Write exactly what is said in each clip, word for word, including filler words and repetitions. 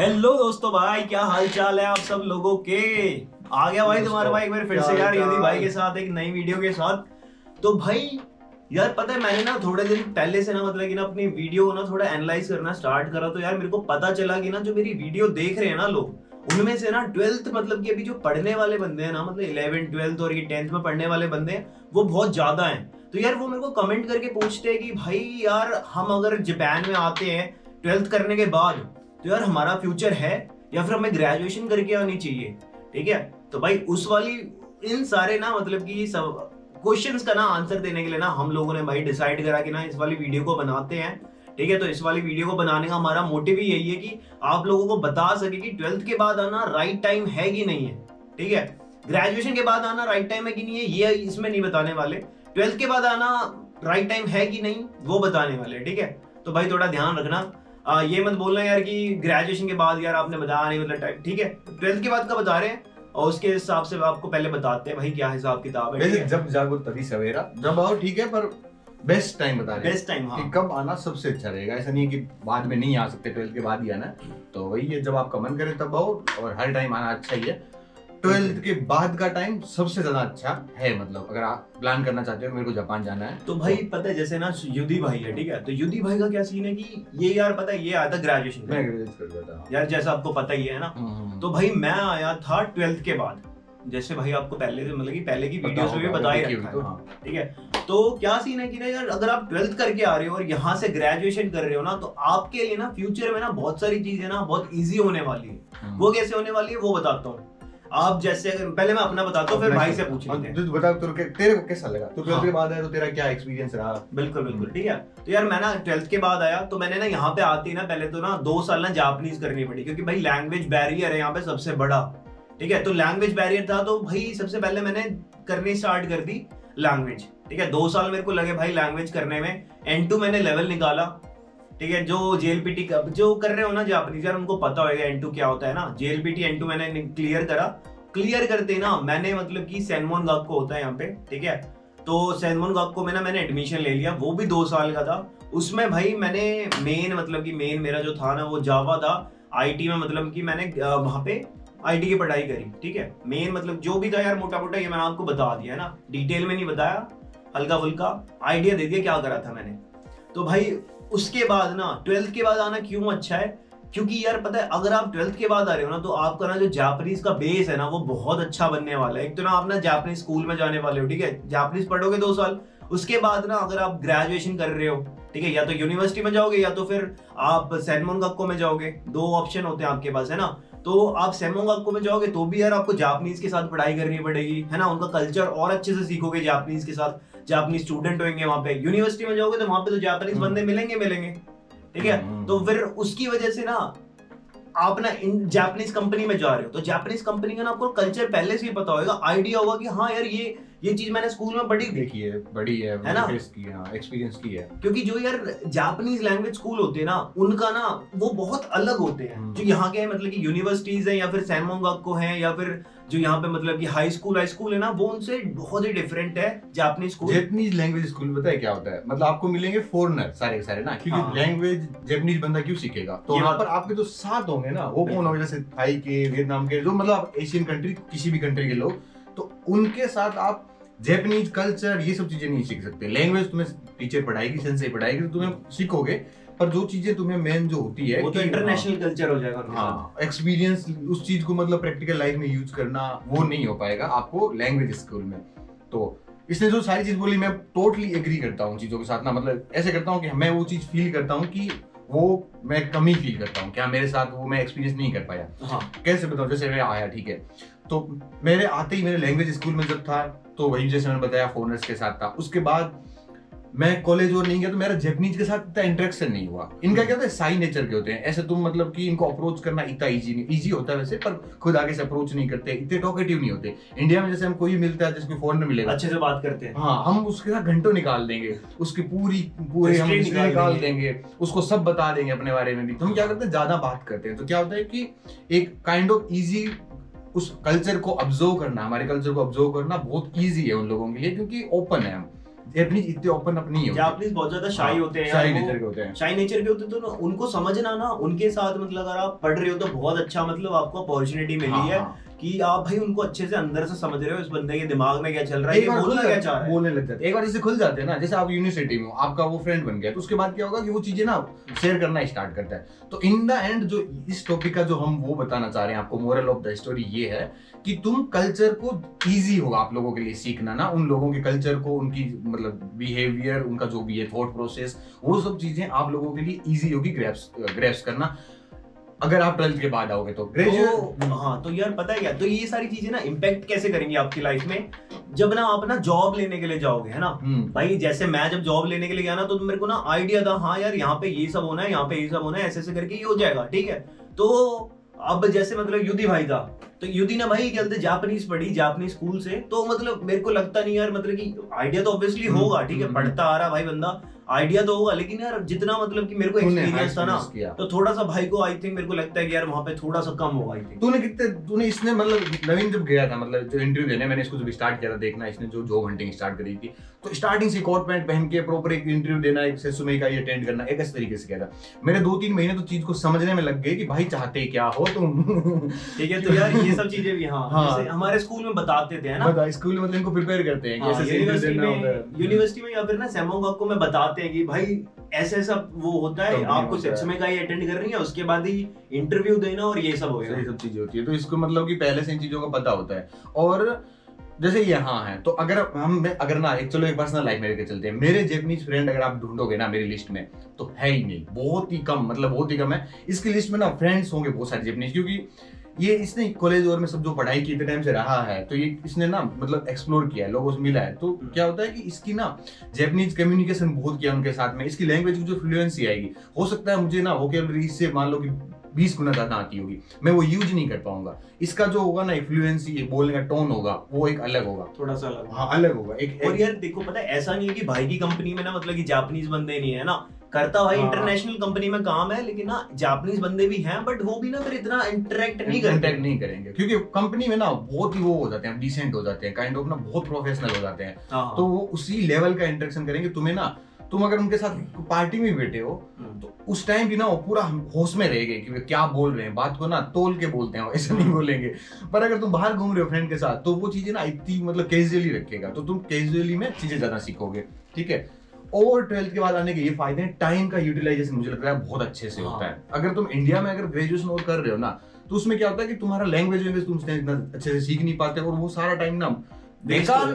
Hello दोस्तों भाई, क्या हाल चाल है आप सब लोगों के। आ गया भाई तुम्हारा भाई एक बार फिर से यार यदि भाई के साथ एक नई वीडियो के साथ। तो भाई यार पता है मैंने ना थोड़े दिन पहले से ना मतलब कि ना अपनी वीडियो को ना थोड़ा एनालाइज करना स्टार्ट करा, तो यार मेरे को पता चला कि ना जो मेरी वीडियो देख रहे हैं ना लोग, उनमें से ना ट्वेल्थ मतलब कि अभी जो पढ़ने वाले बंदे हैं ना मतलब इलेवेंथ ट्वेल्थ और ये टेंथ में पढ़ने वाले बंदे हैं वो बहुत ज्यादा हैं। तो यार वो मेरे को कमेंट करके पूछते हैं कि भाई यार हम अगर जापान में आते हैं ट्वेल्थ करने के बाद तो यार हमारा फ्यूचर है या फिर हमें ग्रेजुएशन करके आनी चाहिए, ठीक है। तो भाई उस वाली इन सारे ना मतलब कि सब क्वेश्चंस का ना आंसर देने के लिए ना हम लोगों ने भाई डिसाइड करा कि ना इस वाली वीडियो को बनाते हैं, ठीक है। तो इस वाली वीडियो को बनाने का हमारा मोटिव ही यही है कि आप लोगों को बता सके कि ट्वेल्थ के बाद आना राइट टाइम है कि नहीं है, ठीक है। ग्रेजुएशन के बाद आना राइट टाइम है कि नहीं है ये इसमें नहीं बताने वाले, ट्वेल्थ के बाद आना राइट टाइम है कि नहीं वो बताने वाले, ठीक है। तो भाई थोड़ा ध्यान रखना, आ, ये मत बोलना यार कि ग्रेजुएशन के बाद यार आपने बताया नहीं मतलब टाइम, ठीक है। ट्वेल्थ के बाद का बता रहे हैं और उसके हिसाब से आपको पहले बताते हैं भाई क्या हिसाब किताब है। वैसे जब जागो तभी सवेरा, जब आओ ठीक है, पर बेस्ट टाइम बता रहे हैं, बेस्ट टाइम हाँ। कि कब आना सबसे अच्छा रहेगा, ऐसा नहीं है कि बाद में नहीं आ सकते, ट्वेल्थ के बाद ही आना। तो वही है, जब आपका मन करे तब आओ और हर टाइम आना अच्छा ही है। ट्वेल्थ के बाद का टाइम सबसे ज्यादा अच्छा है, मतलब अगर आप प्लान करना चाहते हो मेरे को जापान जाना है तो भाई तो, पता है जैसे ना युदी भाई है, ठीक है। तो युदी भाई का क्या सीन है कि ये यार पता है ये आया था ग्रेजुएशन में, ग्रेजुएट कर गया था यार जैसा आपको पता ही है ना। तो भाई मैं आया था ट्वेल्थ के बाद, जैसे भाई आपको पहले से मतलब कि पहले की वीडियोस में भी बता ही रखा है, ठीक है। तो क्या सीन है कि ना यार अगर आप ट्वेल्थ करके आ रहे हो और यहाँ से ग्रेजुएशन कर रहे हो ना तो आपके लिए ना फ्यूचर में ना बहुत सारी चीजें ना बहुत ईजी होने वाली है। वो कैसे होने वाली है वो बताता हूँ। आप जैसे पहले मैं अपना बताता हूँ फिर भाई से पूछ लेते हैं। बता तो तेरे को कैसा लगा तो ट्वेल्थ के बाद आया तो तेरा क्या एक्सपीरियंस रहा। बिल्कुल बिल्कुल ठीक है। तो यार मैं ना ट्वेल्थ के बाद आया तो मैंने ना यहाँ पे आते ही ना पहले तो ना दो साल ना जापानीज करनी पड़ी क्योंकि भाई लैंग्वेज बैरियर है यहाँ पे सबसे बड़ा, ठीक है। तो लैंग्वेज बैरियर था तो भाई सबसे पहले मैंने करनी स्टार्ट कर दी लैंग्वेज, ठीक है। दो साल मेरे को लगे भाई लैंग्वेज करने में। एन टू मैंने लेवल निकाला, ठीक है। जो जे एल पी टी का जो कर रहे हो ना जापानीज यार उनको पता होगा एन टू क्या होता है ना। J L P T N two मैंने क्लियर करा, क्लियर करते ना मैंने मतलब कि सैनमोन गाक को होता है यहाँ पे, ठीक है। तो सैनमोन गाक को मैंने मैंने एडमिशन ले लिया, वो भी दो साल का था। उसमें भाई मैंने मेन मतलब कि मेन मेरा जो था ना वो जावा था। आई टी में मतलब कि मैंने वहाँ पे आई टी की पढ़ाई करी, ठीक है। मेन मतलब जो भी था यार मोटा मोटा ये मैंने आपको बता दिया ना, डिटेल में नहीं बताया, हल्का फुल्का आइडिया दे दिया क्या करा था मैंने। तो भाई उसके बाद ना ट्वेल्थ के बाद आना क्यों अच्छा है क्योंकि यार पता है अगर आप ट्वेल्थ के बाद आ रहे हो ना तो आपका ना जो जापानीज का बेस है ना वो बहुत अच्छा बनने वाला है। एक तो ना आप ना जापानीज स्कूल में जाने वाले हो, ठीक है। जापानीज पढ़ोगे दो साल, उसके बाद ना अगर आप ग्रेजुएशन कर रहे हो, ठीक है, या तो यूनिवर्सिटी में जाओगे या तो फिर आप सैनमोन गक्को में जाओगे। दो ऑप्शन होते हैं आपके पास है ना। तो आप सैनमोन गक्को में जाओगे तो भी यार आपको जापानीज के साथ पढ़ाई करनी पड़ेगी है ना, उनका कल्चर और अच्छे से सीखोगे जापानीज के साथ, जापानी स्टूडेंट होंगे वहाँ पे। यूनिवर्सिटी में जाओगे तो वहाँ पे तो जापानीज बंदे मिलेंगे मिलेंगे ठीक है। तो फिर उसकी वजह से ना आप ना इन जापानीज कंपनी में जा रहे हो तो जापानीज कंपनी का ना आपको कल्चर पहले से ही पता होगा, आइडिया होगा कि हाँ यार ये ये चीज मैंने स्कूल में पढ़ी देखी है, बड़ी है है ना, एक्सपीरियंस की है। क्योंकि जो यार जापानीज लैंग्वेज स्कूल होते हैं ना उनका ना वो बहुत अलग होते हैं जो यहाँ के मतलब कि यूनिवर्सिटीज है या फिर सैनमोन गक्को है या फिर जो यहाँ पे मतलब कि हाई स्कूल हाई स्कूल है ना वो उनसे बहुत ही डिफरेंट है। Japanese school Japanese language school पता है क्या होता है, मतलब आपको मिलेंगे फॉरेनर सारे सारे ना, क्योंकि लैंग्वेज जापानीज बंदा क्यों सीखेगा। तो यहाँ पर आपके जो साथ होंगे ना वो कौन होगा, जैसे थाई के, वियतनाम के, जो मतलब एशियन कंट्री किसी भी कंट्री के लोग, तो उनके साथ आप जापानीज कल्चर ये सब चीजें नहीं सीख सकते। लैंग्वेज तुम्हें टीचर पढ़ाएगी, सेंसेई पढ़ाएगी तो तुम्हें सीखोगे, पर जो चीजें तुम्हें मेन जो होती है वो तो इंटरनेशनल कल्चर हो जाएगा। हाँ, एक्सपीरियंस उस चीज को मतलब प्रैक्टिकल लाइफ में यूज करना वो नहीं हो पाएगा आपको लैंग्वेज स्कूल में। तो इसने जो सारी चीज बोली मैं टोटली एग्री करता हूँ चीजों के साथ ना, मतलब ऐसे करता हूँ कि मैं वो चीज फील करता हूँ कि वो मैं कमी फील करता हूँ, क्या मेरे साथ वो मैं एक्सपीरियंस नहीं कर पाया। हाँ कैसे बताऊँ, जैसे मैं आया ठीक है तो मेरे आते ही मेरे लैंग्वेज स्कूल में जब था तो वही जैसे मैंने बताया फॉरेनर्स के साथ था। उसके बाद मैं कॉलेज और नहीं गया तो मेरा जापानीज के साथ इतना इंटरेक्शन नहीं हुआ। इनका क्या होता है साई नेचर के होते हैं ऐसे, तुम मतलब कि इनको अप्रोच करना इतना इजी नहीं, इजी होता है वैसे पर खुद आगे से अप्रोच नहीं करते, इतने टॉकेटिव नहीं होते। इंडिया में जैसे हम कोई मिलता है जैसे कोई फॉरेनर मिलेगा अच्छे से बात करते हैं, हाँ हम उसके साथ घंटों निकाल देंगे, उसकी पूरी पूरी हम निकाल देंगे, उसको सब बता देंगे अपने बारे में भी। तो हम क्या करते हैं ज्यादा बात करते हैं तो क्या होता है कि एक काइंड ऑफ इजी उस कल्चर को ऑब्जर्व करना, हमारे कल्चर को ऑब्जर्व करना बहुत ईजी है उन लोगों के लिए क्योंकि ओपन है हम। जैपनीज इतने ओपन अप नहीं होते, जापनीज बहुत ज्यादा शाई होते हैं, शाई नेचर के होते हैं, शाई नेचर के होते हैं। तो उनको समझना ना, उनके साथ मतलब अगर आप पढ़ रहे हो तो बहुत अच्छा मतलब आपको अपॉर्चुनिटी मिली है कि आप भाई उनको अच्छे से अंदर से समझ रहे हो, इस बंदे के दिमाग में क्या चल रहा है, ये बोलना क्या चाह रहा है, बोलने लग जाते हैं। एक बार इससे खुल जाते हैं ना, जैसे आप यूनिवर्सिटी में हो, आपका वो फ्रेंड बन गया, तो उसके बाद क्या होगा कि वो चीजें ना शेयर करना स्टार्ट करता है। तो इन द एंड जो इस टॉपिक का जो हम वो बताना चाह रहे हैं आपको, मोरल ऑफ द स्टोरी ये है कि तुम कल्चर को ईजी होगा आप लोगों के लिए सीखना ना, उन लोगों के कल्चर को, उनकी मतलब बिहेवियर, उनका जो भी है थॉट प्रोसेस, वो सब चीजें आप लोगों के लिए ईजी होगी ग्रैप्स करना अगर आप ट्वेल्थ के बाद आओगे तो। तो हाँ, तो यार पता है क्या, तो ये सारी चीजें ना इम्पैक्ट कैसे करेंगी आपकी लाइफ में जब ना आप ना जॉब लेने के लिए जाओगे, है ना भाई। जैसे मैं जब जॉब लेने के लिए गया ना, तो मेरे को ना आइडिया था, हाँ यार यहाँ पे ये सब होना है, यहाँ पे ये सब होना है, ऐसे ऐसे करके ये हो जाएगा, ठीक है। तो अब जैसे मतलब युद्धि भाई था, तो युद्धि ना भाई कहते जापानीज पढ़ी, जापानीज स्कूल से, तो मतलब मेरे को लगता नहीं यार, मतलब कि आइडिया तो ऑब्वियसली होगा, ठीक है, पढ़ता आ रहा भाई बंदा, आइडिया तो होगा, लेकिन यार जितना मतलब कि मेरे को एक्सपीरियंस था ना, तो थोड़ा सा भाई को आई थिंक मेरे को लगता है कि यार वहाँ पे थोड़ा सा कम होगा। आई थिंक तूने कितने तूने इसने मतलब नवीन जब गया था, मतलब जो इंटरव्यू देने मैंने इसको जब स्टार्ट किया था देखना, इसने जो जॉब हंटिंग स्टार्ट करी थी, तो स्टार्टिंग से कोट पैंट पहन के प्रॉपर एक इंटरव्यू देना, एक रेज्यूमे का अटेंड करना, एक इस तरीके से किया था। मेरे दो तीन महीने तो चीज को समझने में लग गए कि भाई चाहते क्या हो तुम, ठीक है। तो यार ये सब चीजें भी हाँ हमारे स्कूल में बताते थे ना, स्कूल में इनको प्रिपेयर करते हैं यूनिवर्सिटी में, या फिर ना सेमोंग को मैं बताता कि भाई ऐसे सब वो होता है, आपको सेक्शन में का ही अटेंड कर रही है, उसके बाद ही इंटरव्यू देना और ये सब हो गया, ये सब चीजें होती है। तो इसको मतलब कि पहले से इन चीजों का पता होता है। और जैसे यहाँ है तो अगर हम अगर ना एक चलो एक पर्सनल लाइफ में लेकर चलते हैं, मेरे जैपनीज फ्रेंड अगर आप ढूंढोगे ना मेरी लिस्ट में तो है ही नहीं, बहुत ही कम, मतलब बहुत ही कम है इसकी लिस्ट में ना फ्रेंड्स होंगे बहुत सारे जैपनीज, क्योंकि ये इसने कॉलेज और में सब जो पढ़ाई की इतने टाइम से रहा है, तो ये इसने ना मतलब एक्सप्लोर किया है, लोगों से मिला है, तो क्या होता है कि इसकी ना जैपनीज कम्युनिकेशन बहुत किया उनके साथ में, इसकी लैंग्वेज की जो फ्लुएंसी आएगी, हो सकता है मुझे ना वोकैबुलरी इससे मान लो कि बीस गुना ज्यादा आती होगी, मैं वो यूज नहीं कर पाऊंगा। इसका जो होगा ना इन्फ्लुएंसी, बोलने का टोन होगा, वो एक अलग होगा, थोड़ा सा अलग, हाँ अलग होगा एक। और यार देखो पता है, ऐसा नहीं है कि भाई की कंपनी में ना मतलब कि जापानीज बंदे नहीं है ना, करता भाई इंटरनेशनल कंपनी में काम है, लेकिन ना जापानीज बंदे भी हैं, बट वो भी ना फिर इतना इंटरेक्ट नहीं करते नहीं करेंगे, क्योंकि कंपनी में ना बहुत ही वो हो जाते हैं, डिसेंट हो जाते हैं, काइंड ऑफ ना बहुत प्रोफेशनल हो जाते हैं, तो वो उसी लेवल का इंटरेक्शन करेंगे। तुम्हें ना तुम अगर उनके साथ पार्टी में बैठे हो तो उस टाइम भी ना वो पूरा होश में रहेंगे कि वे क्या बोल रहे हैं, बात को ना तोल के बोलते हैं, ऐसे नहीं बोलेंगे। पर अगर तुम बाहर घूम रहे हो फ्रेंड के साथ तो वो चीजें ना इतनी मतलब कैजुअली रखेगा, तो तुम कैजुअली में चीजें ज्यादा सीखोगे, ठीक है। और ट्वेल्थ के बाद आने के ये फायदे हैं, टाइम का यूटिलाइजेशन मुझे लगता है बहुत अच्छे से होता है। अगर तुम इंडिया में अगर ग्रेजुएशन और कर रहे हो ना, तो उसमें क्या होता है कि तुम्हारा लैंग्वेज वैंग्वेज तुम इतना अच्छे से सीख नहीं पाते, और वो सारा टाइम ना बेकार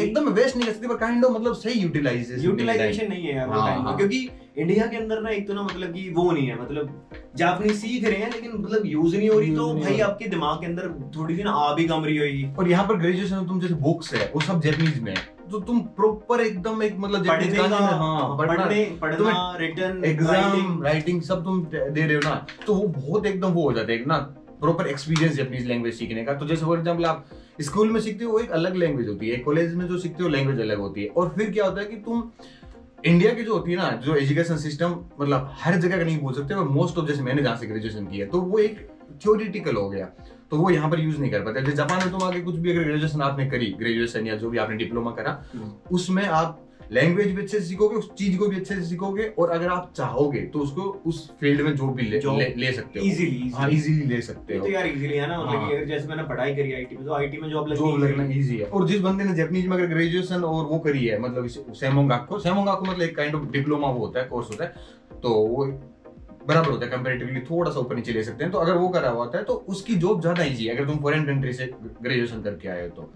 एकदम वेस्ट नहीं कर सकते, पर काइंड ऑफ मतलब सही यूटिलाइजेशन यूटिलाइजेशन नहीं है यार टाइम का, क्योंकि इंडिया के अंदर ना एक तो ना मतलब कि वो नहीं है, मतलब जापानी सीख रहे हैं लेकिन मतलब यूज नहीं हो रही, तो भाई आपके दिमाग के अंदर थोड़ी सी ना आ भी कम रही होगी। और यहाँ पर ग्रेजुएशन तुम जैसे बुक्स है वो सब जापानीज में है, तो तुम प्रॉपर एकदम एक मतलब हाँ, पढ़ने पढ़ना रिटन एग्जाम राइटिंग सब तुम दे रहे हो ना, तो वो बहुत एकदम वो हो जाता है ना, प्रॉपर एक्सपीरियंस जापानीज लैंग्वेज सीखने का। तो जैसे फॉर एग्जाम्पल आप स्कूल में सीखते हो वो एक अलग लैंग्वेज होती है, कॉलेज में जो सीखते हो लैंग्वेज अलग होती है, और फिर क्या होता है कि तुम इंडिया की जो होती है ना जो एजुकेशन सिस्टम, मतलब हर जगह का नहीं बोल सकते, मोस्ट ऑफ जैसे मैंने जहाँ से ग्रेजुएशन किया तो वो एक थियोरिटिकल हो गया, तो वो यहाँ पर यूज नहीं कर पाते। जैसे जापान में तुम आगे कुछ भी अगर ग्रेजुएशन आपने करी, ग्रेजुएशन या जो भी आपने डिप्लोमा करा, उसमें आप लैंग्वेज भी अच्छे से सीखोगे, उस चीज को भी अच्छे से सीखोगे, और अगर आप चाहोगे तो उसको उस फील्ड में जो भी ले, ले, ले सकते हो इजीली, हाँ इजीली ले सकते हो। तो यार इजीली है ना, मतलब कि जैसे मैंने पढ़ाई करी आईटी में, तो आईटी में जॉब लगना इजी है। और जिस बंदे ने जापानीज में अगर ग्रेजुएशन और वो करी है, मतलब सेमोंगाकु सेमोंगाकु मतलब एक काइंड ऑफ डिप्लोमा वो होता है, कोर्स होता है, तो वो बराबर होता है कंपैरेटिवली, थोड़ा सा ऊपर नीचे ले सकते हैं, तो अगर वो करा हुआ है तो उसकी जॉब ज्यादा इजी है अगर तुम फॉरेन कंट्री से ग्रेजुएशन करके आए हो तो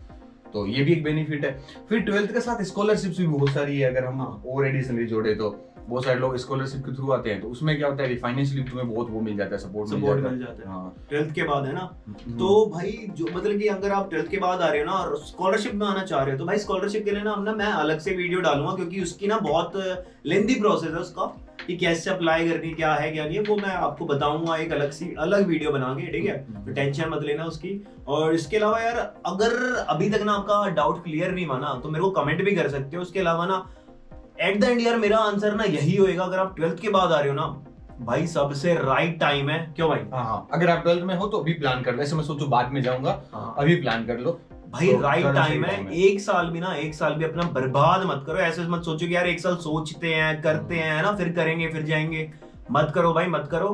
तो ये भी एक बेनिफिट है। फिर ट्वेल्थ के साथ स्कॉलरशिप्स भी बहुत सारी है, अगर हम और एडिशनली जोड़े तो बहुत सारे लोग स्कॉलरशिप के थ्रू आते हैं, तो उसमें क्या होता है फाइनेंशियली तुम्हें बहुत वो मिल जाता है, सपोर्ट सपोर्ट मिल जाता है, हाँ ट्वेल्थ के बाद है ना। तो भाई जो मतलब कि अगर आप ट्वेल्थ के बाद आ रहे हो ना और स्कॉलरशिप में आना चाह रहे हो, तो भाई स्कॉलरशिप के लिए ना हम ना मैं अलग से वीडियो डालूंगा, क्योंकि उसकी ना बहुत लेंथी प्रोसेस है उसका, कि कैसे अप्लाई करनी क्या है क्या नहीं है, वो मैं आपको बताऊंगा एक अलग सी अलग वीडियो बना के, ठीक है, तो टेंशन मत लेना उसकी। और इसके अलावा यार अगर अभी तक ना आपका डाउट क्लियर नहीं हुआ ना, तो मेरे को कमेंट भी कर सकते हो। उसके अलावा ना एट द एंड यार मेरा आंसर ना यही होएगा, अगर आप ट्वेल्थ के बाद आ रहे हो ना भाई सबसे राइट टाइम है, क्यों भाई। हाँ, अगर आप ट्वेल्थ में हो तो अभी प्लान कर लो, ऐसे मैं सोचो बाद में जाऊंगा, अभी प्लान कर लो, भाई राइट टाइम है। एक साल भी ना एक साल भी अपना बर्बाद मत करो। ऐसे मत सोचो कि यार एक साल सोचते हैं करते हैं ना फिर करेंगे फिर जाएंगे, मत करो भाई मत करो।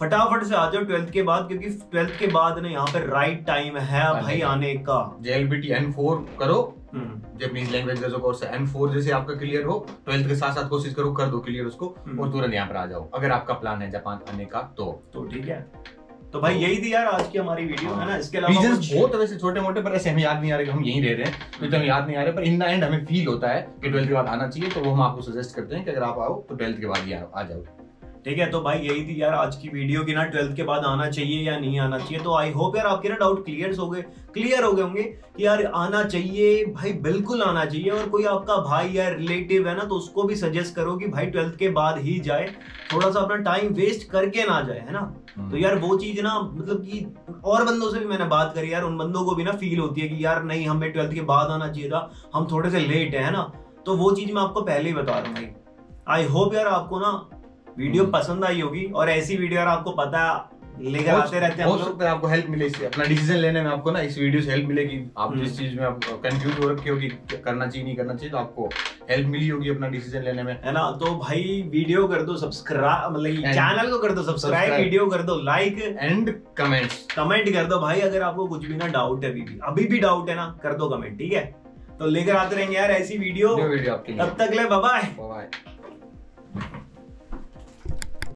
फटाफट से आ जाओ ट्वेल्थ के बाद, क्योंकि ट्वेल्थ के बाद ना यहाँ पे राइट टाइम है भाई आने का। जेएलपीटी एन फोर करो, जैपनीज लैंग्वेज का जो कोर्स है एन फोर, जैसे आपका क्लियर हो ट्वेल्थ के साथ साथ कोशिश करो कर दो क्लियर उसको और तुरंत यहाँ पर आ जाओ अगर आपका प्लान है जापान आने का। तो तो ठीक है, तो भाई यही थी यार आज की हमारी वीडियो है ना। इसके अलावा बहुत वैसे छोटे मोटे पर ऐसे हमें याद नहीं आ रहे, हम यहीं रह रहे हैं तो हमें याद नहीं आ रहे, पर इन द एंड हमें फील होता है कि ट्वेल्थ के बाद आना चाहिए, तो वो हम आपको सजेस्ट करते हैं कि अगर आप आओ तो ट्वेल्थ के बाद ही आ जाओ। ठीक है, तो भाई यही थी यार आज की वीडियो की ना ट्वेल्थ के बाद आना चाहिए या नहीं आना चाहिए। तो आई होप यार आपके ना डाउट क्लियर हो गए क्लियर हो गए होंगे कि यार आना चाहिए भाई, बिल्कुल आना चाहिए। और कोई आपका भाई या रिलेटिव है ना तो उसको भी सजेस्ट करो कि भाई ट्वेल्थ के बाद ही जाए, थोड़ा सा अपना टाइम वेस्ट करके ना जाए, है ना। तो यार वो चीज ना मतलब कि और बंदों से भी मैंने बात करी यार, उन बंदों को भी ना फील होती है कि यार नहीं हमें ट्वेल्थ के बाद आना चाहिए था, हम थोड़े से लेट है ना। तो वो चीज मैं आपको पहले ही बता रहा हूँ भाई। आई होप यार आपको ना वीडियो पसंद आई होगी और ऐसी वीडियो यार आपको पता लेकर आते रहते हैं, हो सकता है आपको हेल्प मिले इससे अपना डिसीजन लेने में। आपको ना इस वीडियो से हेल्प मिलेगी, आप जिस चीज में आप कंफ्यूज हो रखे होगी करना चाहिए नहीं करना चाहिए तो आपको हेल्प मिली होगी अपना डिसीजन लेने में, है ना। तो भाई वीडियो कर दो सब्सक्राइब, मतलब चैनल को कर दो सब्सक्राइब, वीडियो कर दो लाइक एंड कमेंट कमेंट कर दो भाई। अगर आपको कुछ भी ना डाउट है अभी भी अभी भी डाउट है ना कर दो कमेंट, ठीक है। तो लेकर आते रहेंगे यार ऐसी वीडियो, तब तक ले बाय बाय।